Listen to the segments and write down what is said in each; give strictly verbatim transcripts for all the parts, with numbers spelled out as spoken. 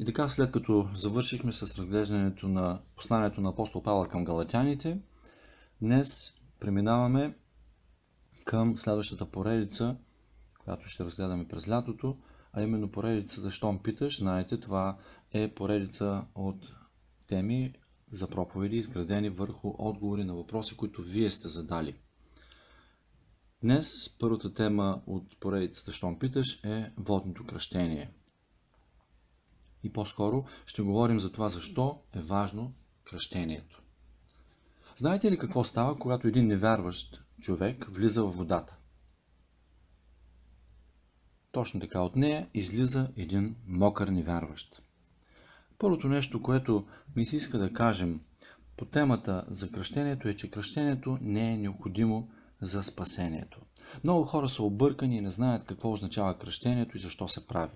И така, след като завършихме с разглеждането на посланието на апостол Павел към галатяните, днес преминаваме към следващата поредица, която ще разгледаме през лятото, а именно поредицата "Щом питаш", знаете, това е поредица от теми за проповеди, изградени върху отговори на въпроси, които вие сте задали. Днес първата тема от поредицата "Щом питаш" е водното кръщение. И по-скоро ще говорим за това, защо е важно кръщението. Знаете ли какво става, когато един невярващ човек влиза в водата? Точно така, от нея излиза един мокър невярващ. Първото нещо, което ми се иска да кажем по темата за кръщението, е, че кръщението не е необходимо за спасението. Много хора са объркани и не знаят какво означава кръщението и защо се прави.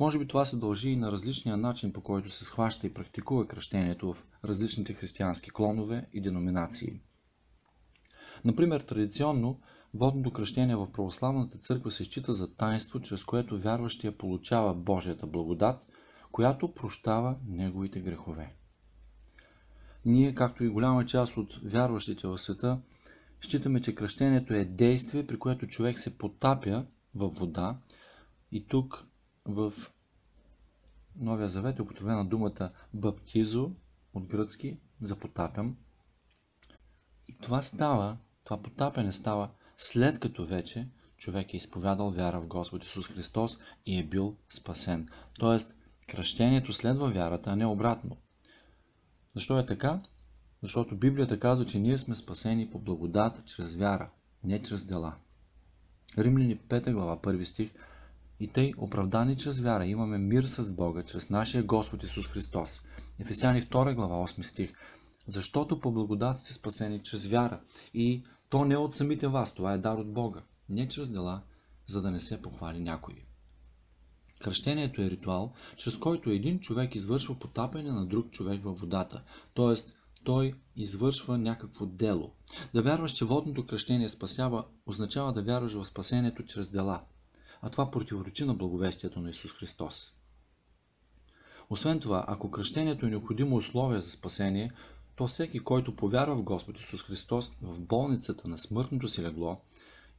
Може би това се дължи и на различния начин, по който се схваща и практикува кръщението в различните християнски клонове и деноминации. Например, традиционно водното кръщение в православната църква се счита за таинство, чрез което вярващия получава Божията благодат, която прощава неговите грехове. Ние, както и голяма част от вярващите в света, считаме, че кръщението е действие, при което човек се потапя във вода. И тук в Новия Завет е употребена думата баптизо, от гръцки за потапям. И това става, това потапяне става след като вече човек е изповядал вяра в Господ Исус Христос и е бил спасен. Тоест, кръщението следва вярата, а не обратно. Защо е така? Защото Библията казва, че ние сме спасени по благодат, чрез вяра, не чрез дела. Римляни пета глава, първи стих. И тъй, оправдани чрез вяра, имаме мир с Бога, чрез нашия Господ Исус Христос. Ефесяни втора глава, осми стих. Защото по благодат сте спасени чрез вяра. И то не е от самите вас, това е дар от Бога, не чрез дела, за да не се похвали някой. Кръщението е ритуал, чрез който един човек извършва потапяне на друг човек във водата, т.е. той извършва някакво дело. Да вярваш, че водното кръщение спасява, означава да вярваш в спасението чрез дела, а това противоречи на благовестието на Исус Христос. Освен това, ако кръщението е необходимо условие за спасение, то всеки, който повярва в Господ Исус Христос в болницата на смъртното си легло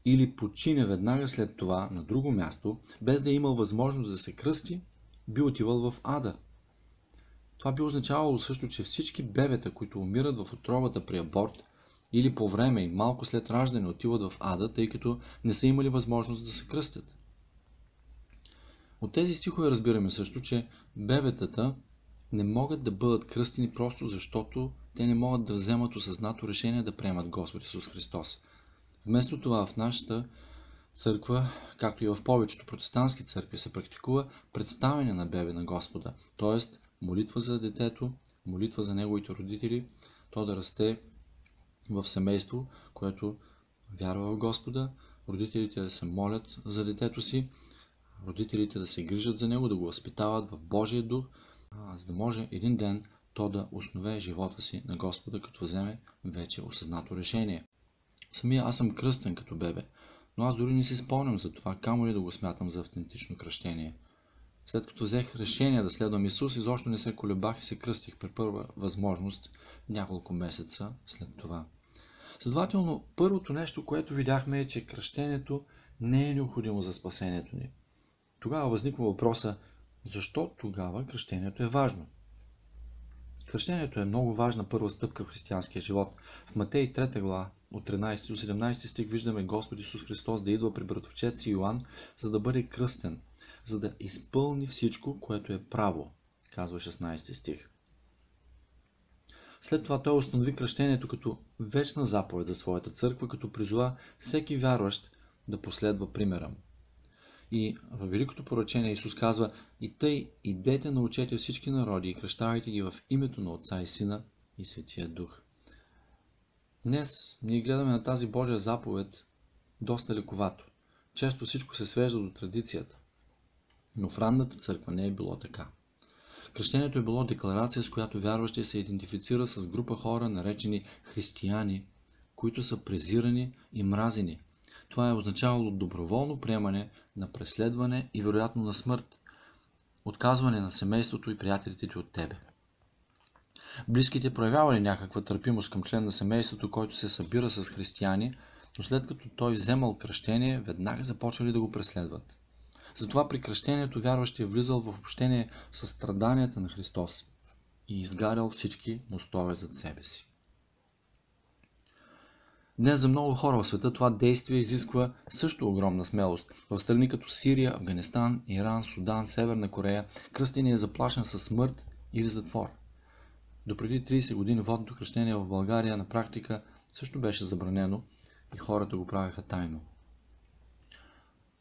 или почине веднага след това на друго място, без да е имал възможност да се кръсти, би отивал в ада. Това би означавало също, че всички бебета, които умират в отровата при аборт или по време и малко след раждане, отиват в ада, тъй като не са имали възможност да се кръстят. От тези стихове разбираме също, че бебетата не могат да бъдат кръстени просто защото те не могат да вземат осъзнато решение да приемат Господ Исус Христос. Вместо това в нашата църква, както и в повечето протестантски църкви, се практикува представяне на бебе на Господа, т.е. молитва за детето, молитва за неговите родители, то да расте в семейство, което вярва в Господа, родителите да се молят за детето си, родителите да се грижат за него, да го възпитават в Божия дух, за да може един ден то да основе живота си на Господа, като вземе вече осъзнато решение. Самия аз съм кръстен като бебе, но аз дори не си спомням за това, камо ли да го смятам за автентично кръщение. След като взех решение да следвам Исус, изобщо не се колебах и се кръстих при първа възможност няколко месеца след това. Следователно, първото нещо, което видяхме, е, че кръщението не е необходимо за спасението ни. Тогава възниква въпроса, защо тогава кръщението е важно? Кръщението е много важна първа стъпка в християнския живот. В Матей трета глава от тринадесети до седемнадесети стих виждаме Господ Исус Христос да идва при братовчет си Йоан, за да бъде кръстен, за да изпълни всичко, което е право, казва шестнадесети стих. След това той установи кръщението като вечна заповед за своята църква, като призова всеки вярващ да последва примера му. И във Великото поръчение Исус казва: и тъй, идете, научете всички народи и кръщавайте ги в името на Отца и Сина и Светия Дух. Днес ние гледаме на тази Божия заповед доста лековато. Често всичко се свежда до традицията, но в ранната църква не е било така. Кръщението е било декларация, с която вярващия се идентифицира с група хора, наречени християни, които са презирани и мразени. Това е означавало доброволно приемане на преследване и вероятно на смърт. отказване на семейството и приятелите ти от тебе. Близките проявявали някаква търпимост към член на семейството, който се събира с християни, но след като той вземал кръщение, веднага започвали да го преследват. Затова при кръщението вярващия влизал в общение със страданията на Христос и изгарял всички мостове зад себе си. Днес за много хора в света това действие изисква също огромна смелост. В страни като Сирия, Афганистан, Иран, Судан, Северна Корея, кръстеният е заплашен със смърт или затвор. Допреди трийсет години водното кръщение в България на практика също беше забранено и хората го правеха тайно.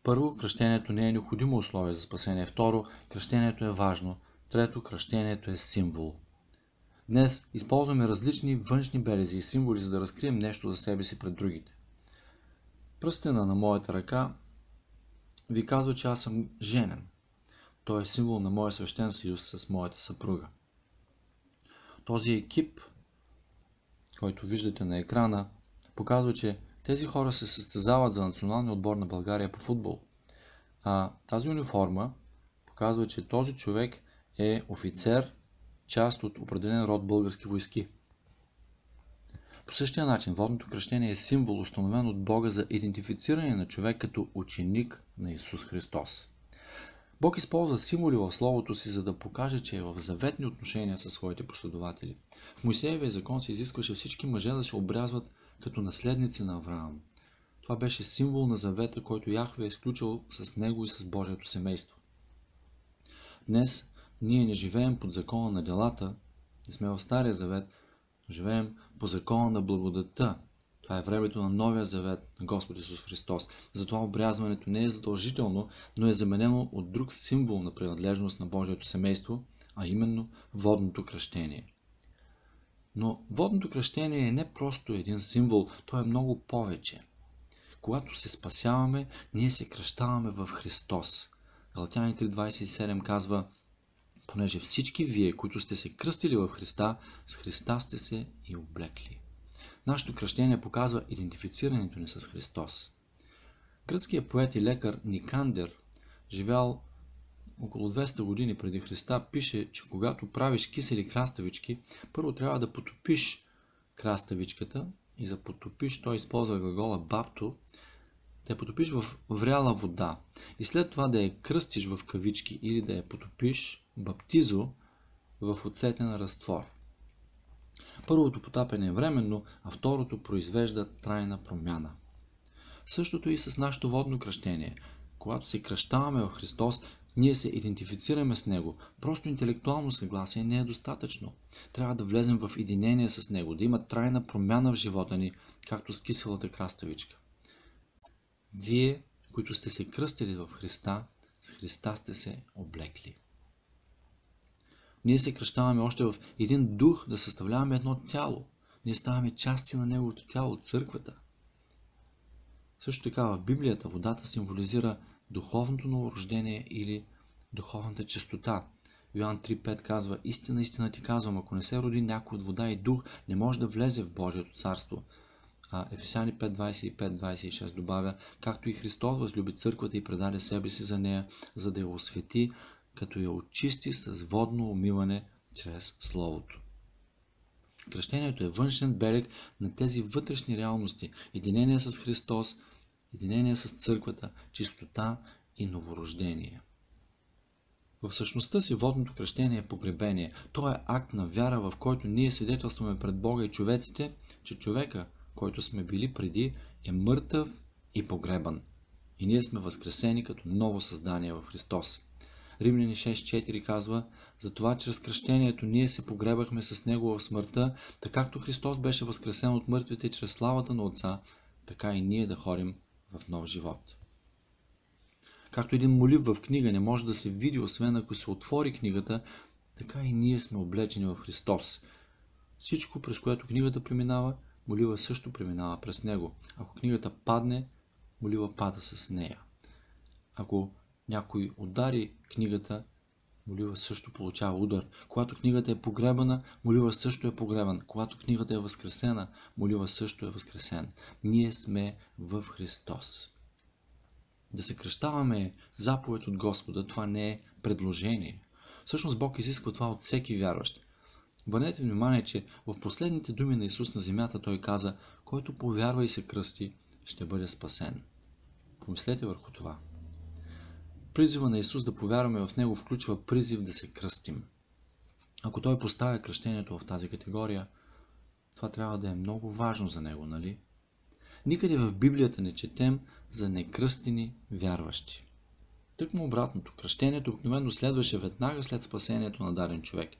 Първо, кръщението не е необходимо условие за спасение. Второ, кръщението е важно. Трето, кръщението е символ. Днес използваме различни външни белези и символи, за да разкрием нещо за себе си пред другите. Пръстена на моята ръка ви казва, че аз съм женен. Той е символ на моя свещен съюз с моята съпруга. Този екип, който виждате на екрана, показва, че тези хора се състезават за националния отбор на България по футбол. А тази униформа показва, че този човек е офицер, част от определен род български войски. По същия начин, водното кръщение е символ, установен от Бога за идентифициране на човек като ученик на Исус Христос. Бог използва символи в Словото си, за да покаже, че е в заветни отношения със своите последователи. В Моисеевия закон се изискваше всички мъже да се обрязват като наследници на Авраам. Това беше символ на завета, който Яхве е изключил с него и с Божието семейство. Днес ние не живеем под закона на делата, не сме в Стария завет, но живеем по закона на благодатта. Това е времето на Новия завет на Господ Исус Христос. Затова обрязването не е задължително, но е заменено от друг символ на принадлежност на Божието семейство, а именно водното кръщение. Но водното кръщение е не просто един символ, то е много повече. Когато се спасяваме, ние се кръщаваме в Христос. Галатяни три двадесет и седем казва: понеже всички вие, които сте се кръстили в Христа, с Христа сте се и облекли. Нашето кръщение показва идентифицирането ни с Христос. Гръцкият поет и лекар Никандер, живял около двеста години преди Христа, пише, че когато правиш кисели краставички, първо трябва да потопиш краставичката, и за потопиш той използва глагола бапто, да я потопиш в вряла вода и след това да я кръстиш в кавички или да я потопиш баптизо в оцетен разтвор. Първото потапяне е временно, а второто произвежда трайна промяна. Същото и с нашето водно кръщение. Когато се кръщаваме в Христос, ние се идентифицираме с Него. Просто интелектуално съгласие не е достатъчно. Трябва да влезем в единение с Него, да има трайна промяна в живота ни, както с киселата краставичка. Вие, които сте се кръстили в Христа, с Христа сте се облекли. Ние се кръщаваме още в един дух, да съставляваме едно тяло. Ние ставаме части на Неговото тяло, църквата. Също така в Библията водата символизира духовното новорождение или духовната чистота. Йоан три пет казва: истина, истина ти казвам, ако не се роди някой от вода и дух, не може да влезе в Божието царство. А Ефесяни пет двадесет и пет двадесет и шест добавя: както и Христос възлюби църквата и предаде себе си за нея, за да я освети, като я очисти с водно умиване чрез Словото. Кръщението е външен белег на тези вътрешни реалности: единение с Христос, единение с църквата, чистота и новорождение. В същността си водното кръщение е погребение. То е акт на вяра, в който ние свидетелстваме пред Бога и човеците, че човека, който сме били преди, е мъртъв и погребан. И ние сме възкресени като ново създание в Христос. Римляни шест четири казва: затова чрез кръщението ние се погребахме с Него в смъртта, така както Христос беше възкресен от мъртвите чрез славата на Отца, така и ние да ходим в нов живот. Както един молив в книга не може да се види, освен ако се отвори книгата, така и ние сме облечени в Христос. Всичко, през което книгата преминава, молива също преминава през него. Ако книгата падне, молива пада с нея. Ако някой удари книгата, молива също получава удар. Когато книгата е погребана, молива също е погребан. Когато книгата е възкресена, молива също е възкресен. Ние сме в Христос. да съкръщаваме заповед от Господа, това не е предложение. Всъщност Бог изисква това от всеки вярващ. Обърнете внимание, че в последните думи на Исус на земята Той каза: който повярва и се кръсти, ще бъде спасен. Помислете върху това. Призива на Исус да повярваме в Него включва призив да се кръстим. Ако Той поставя кръщението в тази категория, това трябва да е много важно за Него, нали? Никъде в Библията не четем за некръстени вярващи. Тъкмо обратното, кръщението обикновено следваше веднага след спасението на даден човек.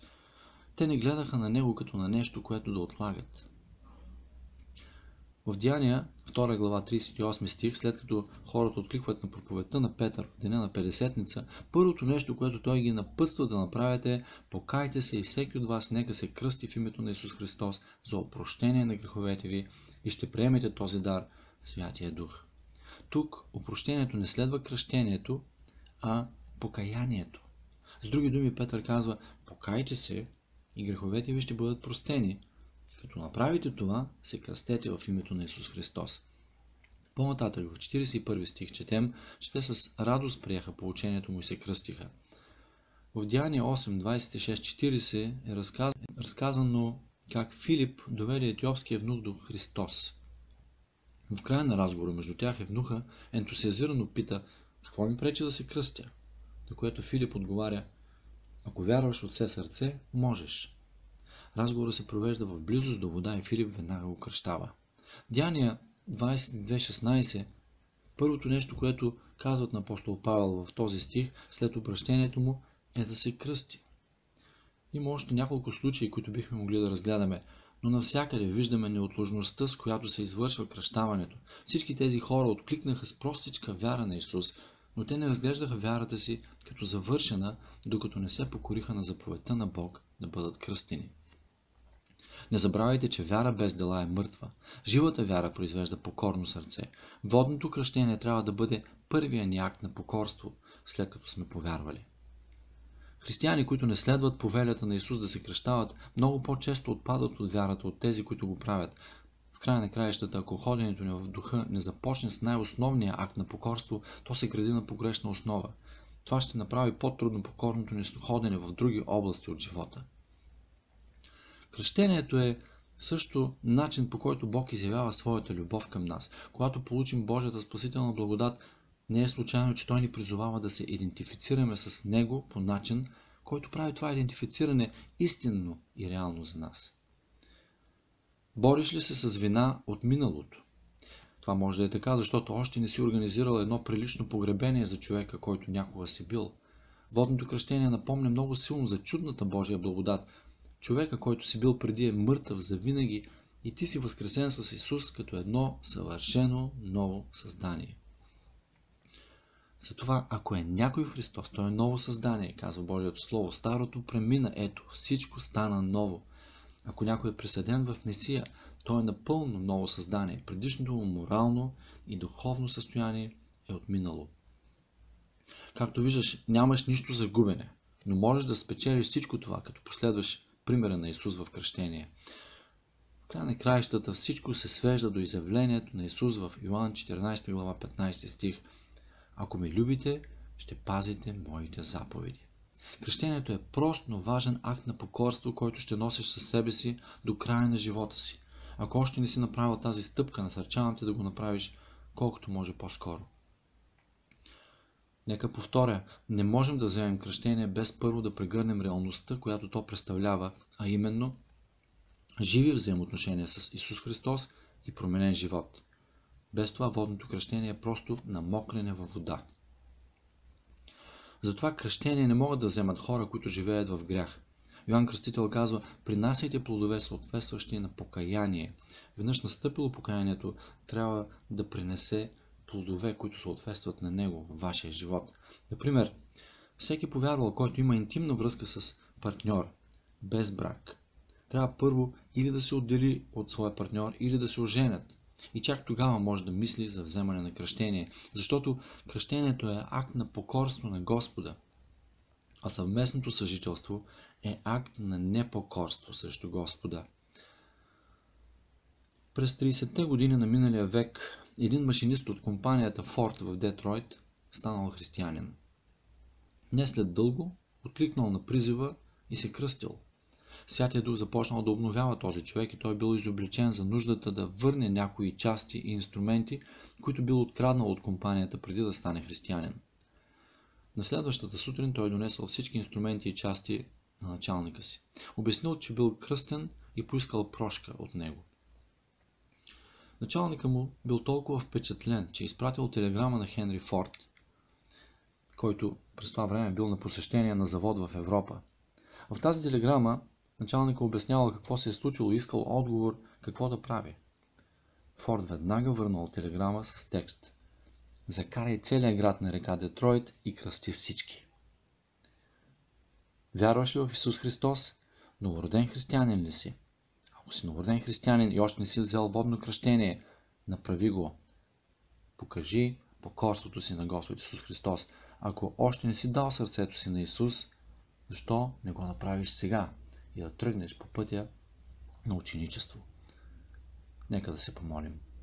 Те не гледаха на него като на нещо, което да отлагат. В Деяния, втора глава, тридесет и осми стих, след като хората откликват на проповедта на Петър в деня на Петдесетница, първото нещо, което той ги напътства да направят е: покайте се и всеки от вас нека се кръсти в името на Исус Христос за опрощение на греховете ви и ще приемете този дар, Святия Дух. Тук опрощението не следва кръщението, а покаянието. С други думи, Петър казва: покайте се и греховете ви ще бъдат простени. Като направите това, се кръстете в името на Исус Христос. По-нататък в четиридесет и първи стих четем, че те с радост приеха поучението му и се кръстиха. В Деяния осем, двадесет и шест, четиридесет е разказ... разказано как Филип доведе етиопския внук до Христос. В края на разговора между тях евнуха ентусиазирано пита: какво ми пречи да се кръстя? На което Филип отговаря: ако вярваш от все сърце, можеш. Разговорът се провежда в близост до вода и Филип веднага го кръщава. Деяния двадесет и две шестнадесет, първото нещо, което казват на апостол Павел в този стих след обращението му, е да се кръсти. Има още няколко случаи, които бихме могли да разгледаме, но навсякъде виждаме неотложността, с която се извършва кръщаването. Всички тези хора откликнаха с простичка вяра на Исус, но те не разглеждаха вярата си като завършена, докато не се покориха на заповедта на Бог да бъдат кръстени. Не забравяйте, че вяра без дела е мъртва. Живата вяра произвежда покорно сърце. Водното кръщение трябва да бъде първия ни акт на покорство, след като сме повярвали. Християни, които не следват повелята на Исус да се кръщават, много по-често отпадат от вярата от тези, които го правят. В края на краищата, ако ходенето ни в духа не започне с най-основния акт на покорство, то се гради на погрешна основа. Това ще направи по-трудно покорното ни ходене в други области от живота. Кръщението е също начин, по който Бог изявява своята любов към нас. Когато получим Божията спасителна благодат, не е случайно, че Той ни призовава да се идентифицираме с Него по начин, който прави това идентифициране истинно и реално за нас. Бориш ли се с вина от миналото? Това може да е така, защото още не си организирал едно прилично погребение за човека, който някога си бил. Водното кръщение напомня много силно за чудната Божия благодат. Човека, който си бил преди, е мъртъв завинаги и ти си възкресен с Исус като едно съвършено ново създание. Затова, ако е някой в Христос, той е ново създание, казва Божието Слово. Старото премина, ето, всичко стана ново. Ако някой е присъден в Месия, той е напълно ново създание. Предишното му морално и духовно състояние е отминало. Както виждаш, нямаш нищо за губене, но можеш да спечелиш всичко това, като последваш примера на Исус в кръщение. В края на краищата всичко се свежда до изявлението на Исус в Йоан четиринадесета глава, петнадесети стих. Ако ме любите, ще пазите моите заповеди. Кръщението е прост, но важен акт на покорство, който ще носиш със себе си до края на живота си. Ако още не си направил тази стъпка, насърчавам те да го направиш колкото може по-скоро. Нека повторя, не можем да вземем кръщение без първо да прегърнем реалността, която то представлява, а именно живи взаимоотношения с Исус Христос и променен живот. Без това водното кръщение е просто намокрене във вода. Затова кръщение не могат да вземат хора, които живеят в грях. Йоан Кръстител казва: принасяйте плодове, съответстващи на покаяние. Веднъж настъпило покаянието, трябва да принесе плодове, които съответстват на него, в вашия живот. Например, всеки повярвал, който има интимна връзка с партньор, без брак, трябва първо или да се отдели от своя партньор, или да се оженят. И чак тогава може да мисли за вземане на кръщение, защото кръщението е акт на покорство на Господа, а съвместното съжителство е акт на непокорство срещу Господа. През тридесетте години на миналия век един машинист от компанията Форд в Детройт станал християнин. Не след дълго откликнал на призива и се кръстил. Святият Дух започнал да обновява този човек и той бил изобличен за нуждата да върне някои части и инструменти, които бил откраднал от компанията преди да стане християнин. На следващата сутрин той донесъл всички инструменти и части на началника си. Обяснил, че бил кръстен и поискал прошка от него. Началника му бил толкова впечатлен, че изпратил телеграма на Хенри Форд, който през това време бил на посещение на завод в Европа. В тази телеграма началника обяснявал какво се е случило и искал отговор какво да прави. Форд веднага върнал телеграма с текст: „Закарай целия град на река Детройт и кръсти всички.“ Вярваш ли в Исус Христос? Новороден християнин ли си? Ако си новороден християнин и още не си взел водно кръщение, направи го. Покажи покорството си на Господ Исус Христос. Ако още не си дал сърцето си на Исус, защо не го направиш сега и да тръгнеш по пътя на ученичество? Нека да се помолим.